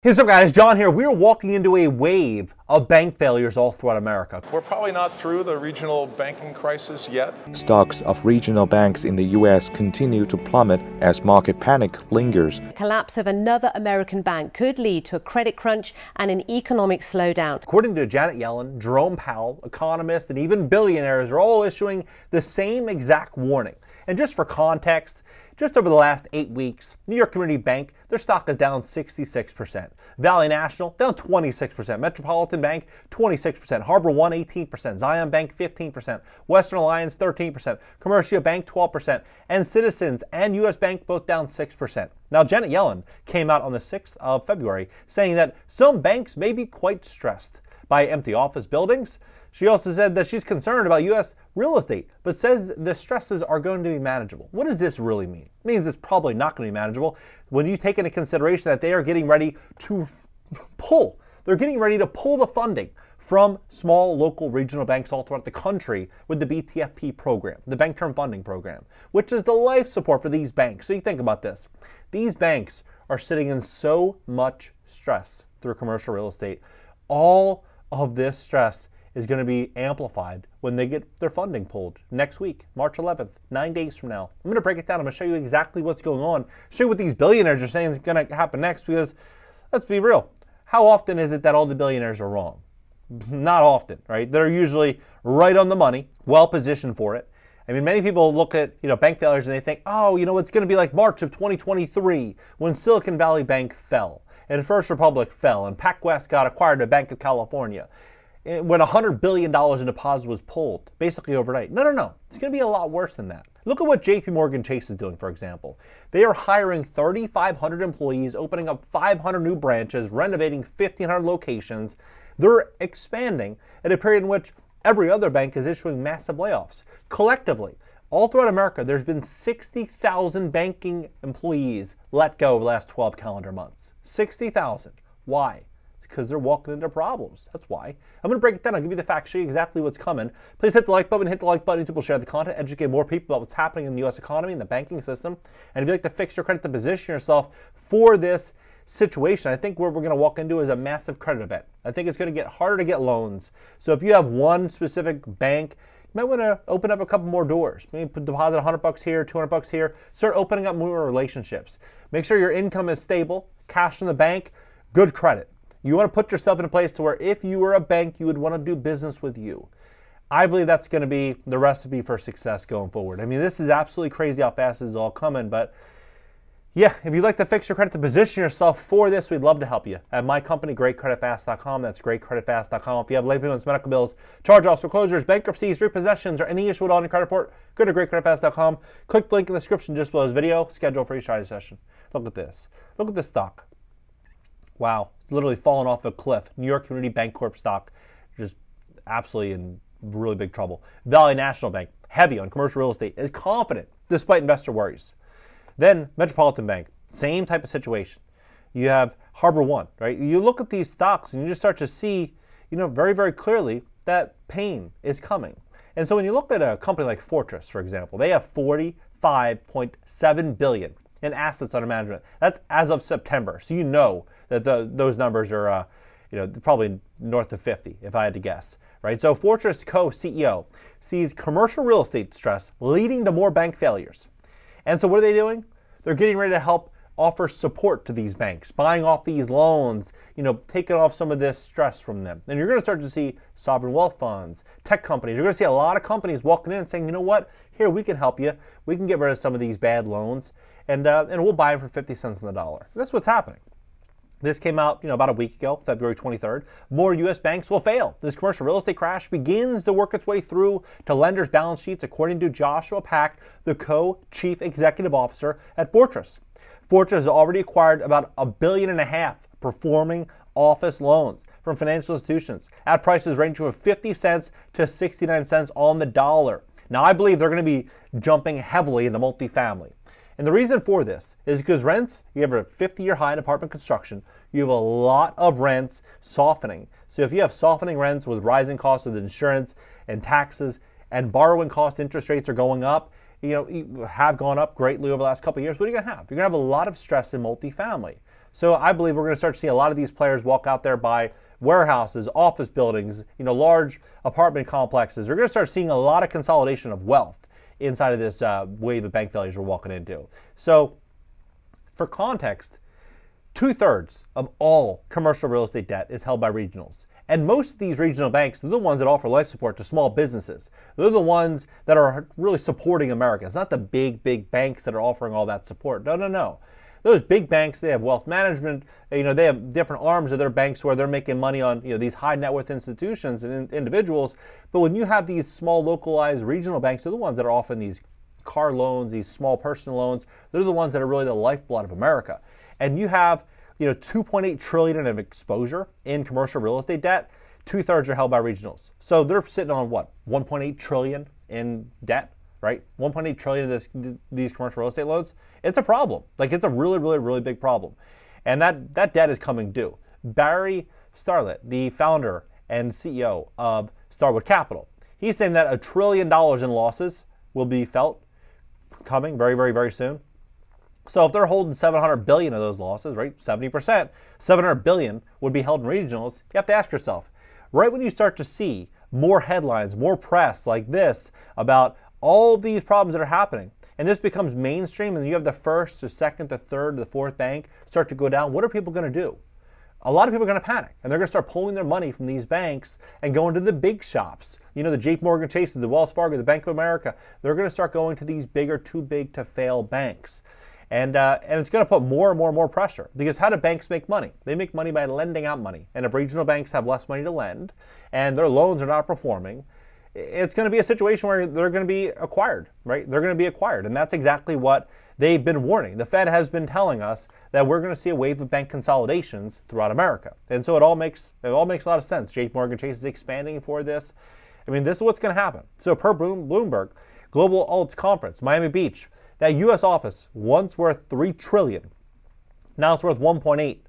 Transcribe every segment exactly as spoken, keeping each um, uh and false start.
Hey, what's up guys, John here. We're walking into a wave of bank failures all throughout America. We're probably not through the regional banking crisis yet. Stocks of regional banks in the U S continue to plummet as market panic lingers. The collapse of another American bank could lead to a credit crunch and an economic slowdown. According to Janet Yellen, Jerome Powell, economists, and even billionaires are all issuing the same exact warning. And just for context, just over the last eight weeks, New York Community Bank, their stock is down sixty-six percent. Valley National, down twenty-six percent. Metropolitan Bank, twenty-six percent. Harbor One, eighteen percent. Zion Bank, fifteen percent. Western Alliance, thirteen percent. Commercia Bank, twelve percent. And Citizens and U S Bank both down six percent. Now, Janet Yellen came out on the sixth of February saying that some banks may be quite stressed by empty office buildings. She also said that she's concerned about U S real estate, but says the stresses are going to be manageable. What does this really mean? It means it's probably not going to be manageable when you take into consideration that they are getting ready to pull. They're getting ready to pull the funding from small local regional banks all throughout the country with the B T F P program, the Bank Term Funding Program, which is the life support for these banks. So you think about this. These banks are sitting in so much stress through commercial real estate. All of this stress is going to be amplified when they get their funding pulled next week, March eleventh, nine days from now. I'm going to break it down. I'm going to show you exactly what's going on, show you what these billionaires are saying is going to happen next, because let's be real. How often is it that all the billionaires are wrong? Not often, right? They're usually right on the money, well positioned for it. I mean, many people look at, you know, bank failures and they think, oh, you know, it's going to be like March of twenty twenty-three when Silicon Valley Bank fell and First Republic fell and PacWest got acquired by Bank of California, when one hundred billion dollars in deposits was pulled, basically overnight. No, no, no. It's going to be a lot worse than that. Look at what J P Morgan Chase is doing, for example. They are hiring thirty-five hundred employees, opening up five hundred new branches, renovating fifteen hundred locations. They're expanding at a period in which every other bank is issuing massive layoffs. Collectively, all throughout America, there's been sixty thousand banking employees let go over the last twelve calendar months. sixty thousand. Why? Because they're walking into problems. That's why. I'm going to break it down. I'll give you the facts, show you exactly what's coming. Please hit the like button, hit the like button. YouTube will share the content, educate more people about what's happening in the U S economy and the banking system. And if you'd like to fix your credit to position yourself for this situation, I think what we're going to walk into is a massive credit event. I think it's going to get harder to get loans. So if you have one specific bank, you might want to open up a couple more doors. Maybe deposit one hundred bucks here, two hundred bucks here. Start opening up more relationships. Make sure your income is stable, cash in the bank, good credit. You want to put yourself in a place to where if you were a bank, you would want to do business with you. I believe that's going to be the recipe for success going forward. I mean, this is absolutely crazy how fast this is all coming, but yeah, if you'd like to fix your credit to position yourself for this, we'd love to help you at my company, great credit fast dot com. That's great credit fast dot com. If you have late payments, medical bills, charge-offs, foreclosures, bankruptcies, repossessions, or any issue at all in your credit report, go to great credit fast dot com. Click the link in the description just below this video. Schedule a free strategy session. Look at this. Look at this stock. Wow, literally fallen off a cliff. New York Community Bank Corp stock, just absolutely in really big trouble. Valley National Bank, heavy on commercial real estate, is confident despite investor worries. Then Metropolitan Bank, same type of situation. You have Harbor One, right? You look at these stocks and you just start to see, you know, very, very clearly that pain is coming. And so when you look at a company like Fortress, for example, they have forty-five point seven billion dollars in assets under management. That's as of September. So you know that the, those numbers are, uh, you know, probably north of fifty, if I had to guess, right? So Fortress co-C E O sees commercial real estate stress leading to more bank failures. And so what are they doing? They're getting ready to help offer support to these banks, buying off these loans, you know, taking off some of this stress from them. And you're going to start to see sovereign wealth funds, tech companies. You're going to see a lot of companies walking in saying, you know what, here, we can help you. We can get rid of some of these bad loans, and uh, and we'll buy them for fifty cents on the dollar. That's what's happening. This came out, you know, about a week ago, February twenty-third. More U S banks will fail. This commercial real estate crash begins to work its way through to lenders' balance sheets, according to Joshua Pack, the co-chief executive officer at Fortress. Fortress has already acquired about a billion and a half performing office loans from financial institutions at prices ranging from fifty cents to sixty-nine cents on the dollar. Now, I believe they're going to be jumping heavily into multifamily. And the reason for this is because rents, you have a fifty-year high in apartment construction, you have a lot of rents softening. So if you have softening rents with rising costs of insurance and taxes and borrowing costs, interest rates are going up, you know, have gone up greatly over the last couple of years, what are you going to have? You're going to have a lot of stress in multifamily. So I believe we're going to start to see a lot of these players walk out there by warehouses, office buildings, you know, large apartment complexes. We're going to start seeing a lot of consolidation of wealth inside of this uh, wave of bank failures we're walking into. So for context, two-thirds of all commercial real estate debt is held by regionals. And most of these regional banks are the ones that offer life support to small businesses. They're the ones that are really supporting America. It's not the big, big banks that are offering all that support. No, no, no. Those big banks, they have wealth management. You know, they have different arms of their banks where they're making money on, you know, these high net worth institutions and in individuals. But when you have these small, localized regional banks, they're the ones that are offering these car loans, these small personal loans. They're the ones that are really the lifeblood of America. And you have, you know, two point eight trillion dollars of exposure in commercial real estate debt. Two-thirds are held by regionals. So they're sitting on what, one point eight trillion dollars in debt, right? one point eight trillion dollars of this, these commercial real estate loans. It's a problem. Like, it's a really, really, really big problem. And that, that debt is coming due. Barry Starlett, the founder and C E O of Starwood Capital, he's saying that a trillion dollars in losses will be felt coming very, very, very soon. So if they're holding seven hundred billion dollars of those losses, right, seventy percent, seven hundred billion dollars would be held in regionals. You have to ask yourself, right when you start to see more headlines, more press like this about all of these problems that are happening, and this becomes mainstream, and you have the first, the second, the third, the fourth bank start to go down, what are people going to do? A lot of people are going to panic, and they're going to start pulling their money from these banks and going to the big shops. You know, the JPMorgan Chases, the Wells Fargo, the Bank of America. They're going to start going to these bigger, too big to fail banks. And, uh, and it's going to put more and more and more pressure, because how do banks make money? They make money by lending out money. And if regional banks have less money to lend and their loans are not performing, it's going to be a situation where they're going to be acquired, right? They're going to be acquired. And that's exactly what they've been warning. The Fed has been telling us that we're going to see a wave of bank consolidations throughout America. And so it all makes, it all makes a lot of sense. JPMorgan Chase is expanding for this. I mean, this is what's going to happen. So per Bloomberg, Global Alts Conference, Miami Beach, that U S office, once worth three trillion dollars, now it's worth one point eight.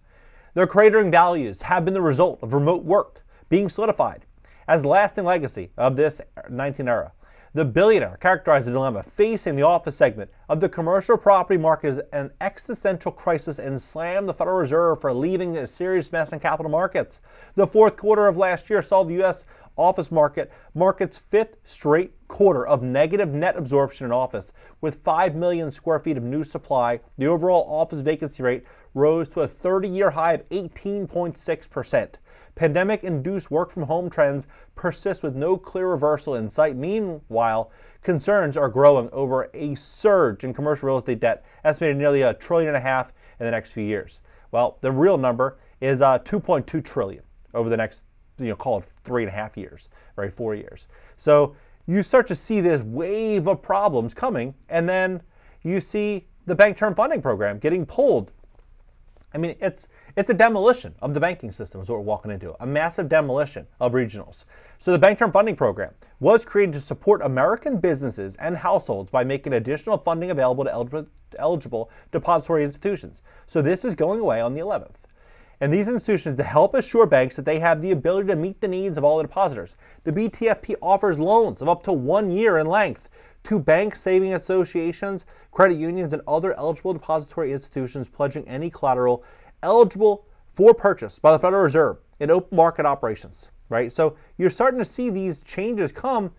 Their cratering values have been the result of remote work being solidified as the lasting legacy of this nineteen era. The billionaire characterized the dilemma facing the office segment of the commercial property market as an existential crisis and slammed the Federal Reserve for leaving a serious mess in capital markets. The fourth quarter of last year saw the U S office market mark its fifth straight quarter of negative net absorption in office. With five million square feet of new supply, the overall office vacancy rate rose to a thirty-year high of eighteen point six percent. Pandemic-induced work-from-home trends persist with no clear reversal in sight. Meanwhile, concerns are growing over a surge in commercial real estate debt, estimated nearly a trillion and a half in the next few years. Well, the real number is uh, two point two trillion over the next, you know, call it three and a half years, right, four years. So you start to see this wave of problems coming, and then you see the Bank Term Funding Program getting pulled. I mean, it's it's a demolition of the banking system is what we're walking into, a massive demolition of regionals. So the Bank Term Funding Program was created to support American businesses and households by making additional funding available to eligible, eligible depository institutions. So this is going away on the eleventh. And these institutions, to help assure banks that they have the ability to meet the needs of all the depositors, the B T F P offers loans of up to one year in length to bank saving associations, credit unions, and other eligible depository institutions pledging any collateral eligible for purchase by the Federal Reserve in open market operations, right? So you're starting to see these changes come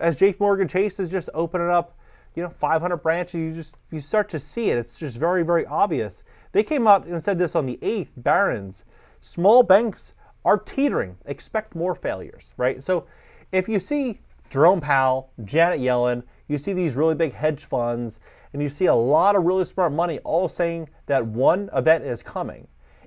as JPMorgan Chase is just opening up, you know, five hundred branches. You just, you start to see it. It's just very, very obvious. They came out and said this on the eighth, Barron's, small banks are teetering, expect more failures, right? So if you see Jerome Powell, Janet Yellen, you see these really big hedge funds, and you see a lot of really smart money all saying that one event is coming,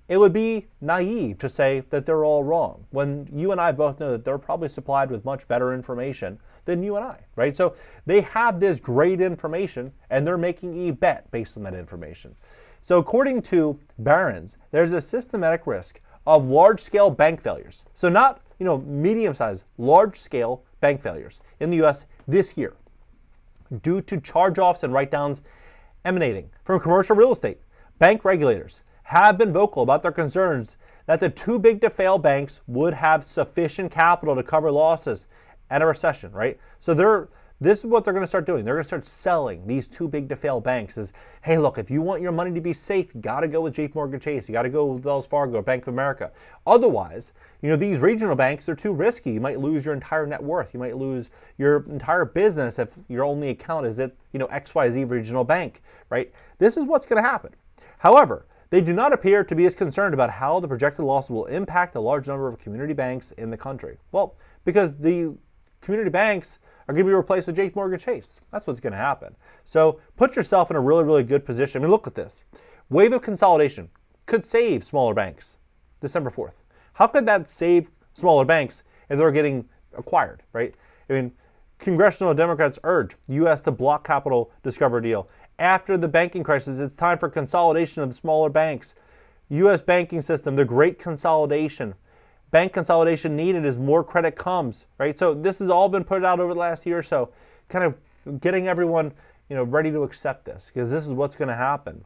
it would be naive to say that they're all wrong when you and I both know that they're probably supplied with much better information than you and I, right? So they have this great information, and they're making a bet based on that information. So according to Barron's, there's a systematic risk of large-scale bank failures. So not, you know, medium-sized, large-scale bank failures in the U S this year due to charge-offs and write-downs emanating from commercial real estate. Bank regulators have been vocal about their concerns that the too big to fail banks would have sufficient capital to cover losses and a recession, right? So they're This is what they're going to start doing. They're going to start selling these too big to fail banks. Is, hey, look, if you want your money to be safe, you got to go with JPMorgan Chase. You got to go with Wells Fargo or Bank of America. Otherwise, you know, these regional banks, they're too risky. You might lose your entire net worth. You might lose your entire business if your only account is at, you know, X Y Z regional bank, right? This is what's going to happen. However, they do not appear to be as concerned about how the projected losses will impact a large number of community banks in the country. Well, because the community banks are going to be replaced with JPMorgan Chase. That's what's going to happen. So put yourself in a really, really good position. I mean, look at this. Wave of consolidation could save smaller banks December fourth. How could that save smaller banks if they're getting acquired, right? I mean, congressional Democrats urge U S to block capital Discover deal. After the banking crisis, it's time for consolidation of the smaller banks. U S banking system, the great consolidation. Bank consolidation needed as more credit comes, right? So this has all been put out over the last year or so, kind of getting everyone, you know, ready to accept this, because this is what's going to happen.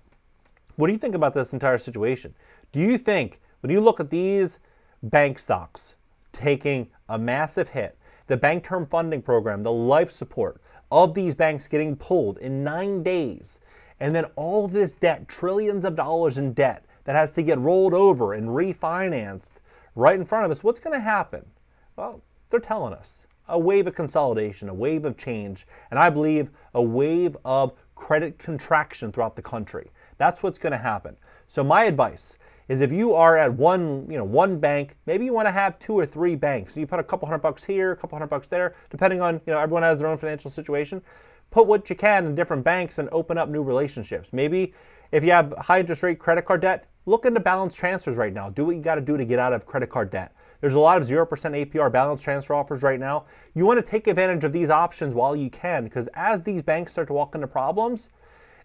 What do you think about this entire situation? Do you think, when you look at these bank stocks taking a massive hit, the Bank Term Funding Program, the life support, of these banks getting pulled in nine days, and then all this debt, trillions of dollars in debt that has to get rolled over and refinanced right in front of us, what's going to happen? Well, they're telling us a wave of consolidation, a wave of change, and I believe a wave of credit contraction throughout the country. That's what's going to happen. So my advice is, if you are at one, you know, one bank, maybe you want to have two or three banks. So you put a couple hundred bucks here, a couple hundred bucks there, depending on, you know, everyone has their own financial situation. Put what you can in different banks and open up new relationships. Maybe if you have high interest rate credit card debt, look into balance transfers right now. Do what you got to do to get out of credit card debt. There's a lot of zero percent A P R balance transfer offers right now. You want to take advantage of these options while you can, because as these banks start to walk into problems,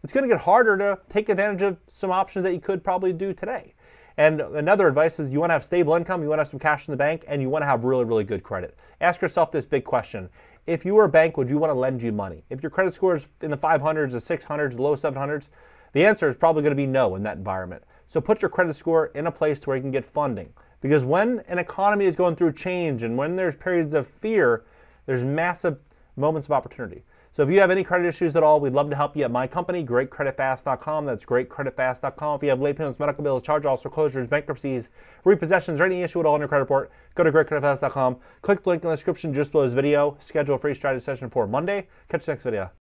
it's going to get harder to take advantage of some options that you could probably do today. And another advice is, you want to have stable income, you want to have some cash in the bank, and you want to have really, really good credit. Ask yourself this big question. If you were a bank, would you want to lend you money? If your credit score is in the five hundreds, the six hundreds, the low seven hundreds, the answer is probably going to be no in that environment. So put your credit score in a place where you can get funding. Because when an economy is going through change and when there's periods of fear, there's massive moments of opportunity. So if you have any credit issues at all, we'd love to help you at my company, great credit fast dot com. That's great credit fast dot com. If you have late payments, medical bills, charge-offs, foreclosures, bankruptcies, repossessions, or any issue at all in your credit report, go to great credit fast dot com. Click the link in the description just below this video. Schedule a free strategy session for Monday. Catch you next video.